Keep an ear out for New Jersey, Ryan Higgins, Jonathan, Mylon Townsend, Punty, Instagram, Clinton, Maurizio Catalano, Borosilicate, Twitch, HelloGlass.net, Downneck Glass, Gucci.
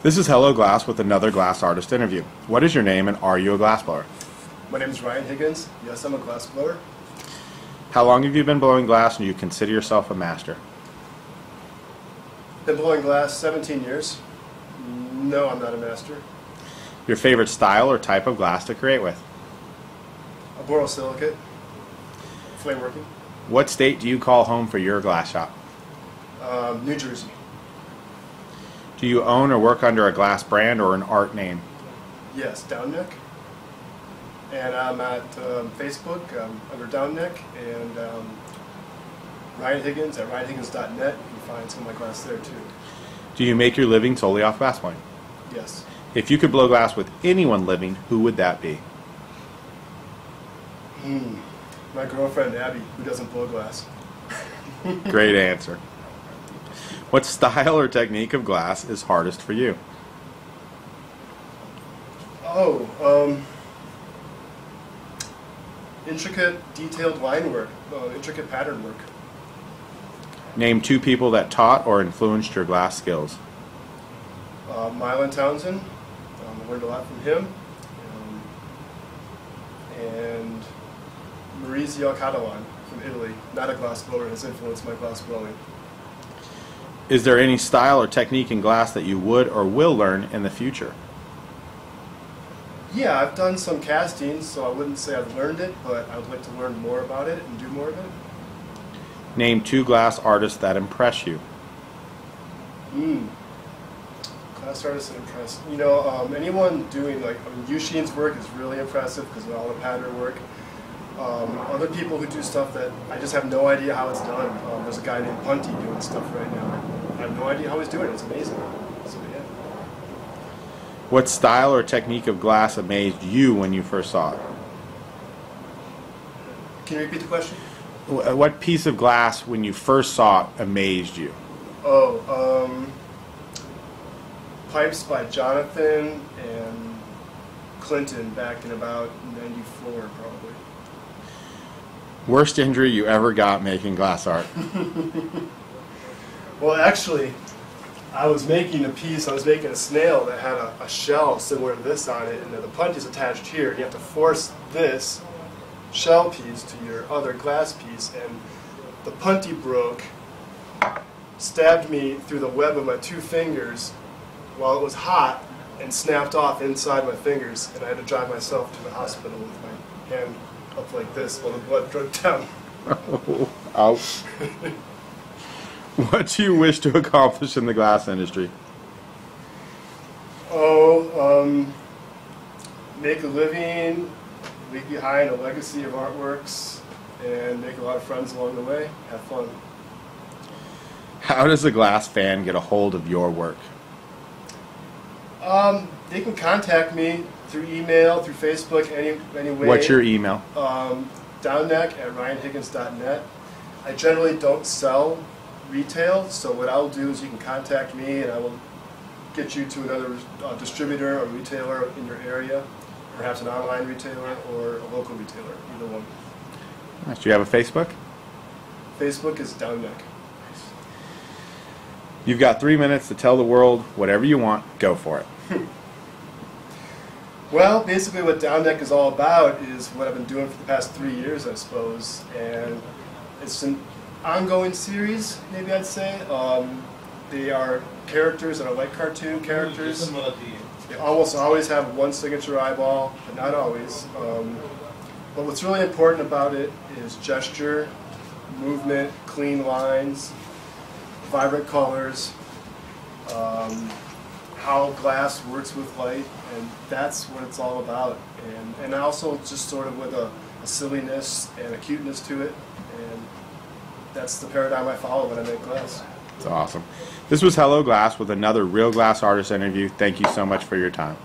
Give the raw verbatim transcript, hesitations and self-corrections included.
This is Hello Glass with another glass artist interview. What is your name and are you a glassblower? My name is Ryan Higgins. Yes, I'm a glassblower. How long have you been blowing glass and do you consider yourself a master? I've been blowing glass seventeen years. No, I'm not a master. Your favorite style or type of glass to create with? A borosilicate, flame working. What state do you call home for your glass shop? Uh, New Jersey. Do you own or work under a glass brand or an art name? Yes, Downneck. And I'm at um, Facebook um, under Downneck, and um, Ryan Higgins at ryan higgins dot net. You can find some of my glass there too. Do you make your living solely off glass blowing? Yes. If you could blow glass with anyone living, who would that be? Hmm. My girlfriend Abby, who doesn't blow glass. Great answer. What style or technique of glass is hardest for you? Oh, um, intricate, detailed line work, uh, intricate pattern work. Name two people that taught or influenced your glass skills. Uh, Mylon Townsend, um, I learned a lot from him, um, and Maurizio Catalano from Italy, not a glass blower, has influenced my glass blowing. Is there any style or technique in glass that you would or will learn in the future? Yeah, I've done some castings, so I wouldn't say I've learned it, but I'd like to learn more about it and do more of it. Name two glass artists that impress you. Mm. Glass artists that impress. You know, um, anyone doing, like, I mean, Yushin's work is really impressive because of all the pattern work. Um, other people who do stuff that I just have no idea how it's done. Um, there's a guy named Punty doing stuff right now. I have no idea how he's doing it. It's amazing. So, yeah. What style or technique of glass amazed you when you first saw it? Can you repeat the question? What piece of glass, when you first saw it, amazed you? Oh, um, pipes by Jonathan and Clinton back in about ninety-four, probably. Worst injury you ever got making glass art? Well, actually, I was making a piece, I was making a snail that had a, a shell similar to this on it, and then the punty is attached here, and you have to force this shell piece to your other glass piece, and the punty broke, stabbed me through the web of my two fingers while it was hot, and snapped off inside my fingers, and I had to drive myself to the hospital with my hand up like this while the blood dripped down. Oh, ouch. What do you wish to accomplish in the glass industry? Oh, um, make a living, leave behind a legacy of artworks, and make a lot of friends along the way. Have fun. How does a glass fan get a hold of your work? Um, they can contact me through email, through Facebook, any, any way. What's your email? Um, Downneck at ryan higgins dot net. I generally don't sell retail, so what I'll do is you can contact me and I will get you to another uh, distributor or retailer in your area, perhaps an online retailer or a local retailer, either one. Nice. Do you have a Facebook? Facebook is Downneck. Nice. You've got three minutes to tell the world whatever you want, go for it. Well, basically what Downneck is all about is what I've been doing for the past three years, I suppose, and it's an ongoing series, maybe I'd say. Um, they are characters that are like cartoon characters. They almost always have one signature eyeball, but not always. Um, but what's really important about it is gesture, movement, clean lines, vibrant colors, um, how glass works with light, and that's what it's all about. And, and also just sort of with a, a silliness and a cuteness to it, and that's the paradigm I follow when I make glass. That's awesome. This was Hello Glass with another Real Glass Artist interview. Thank you so much for your time.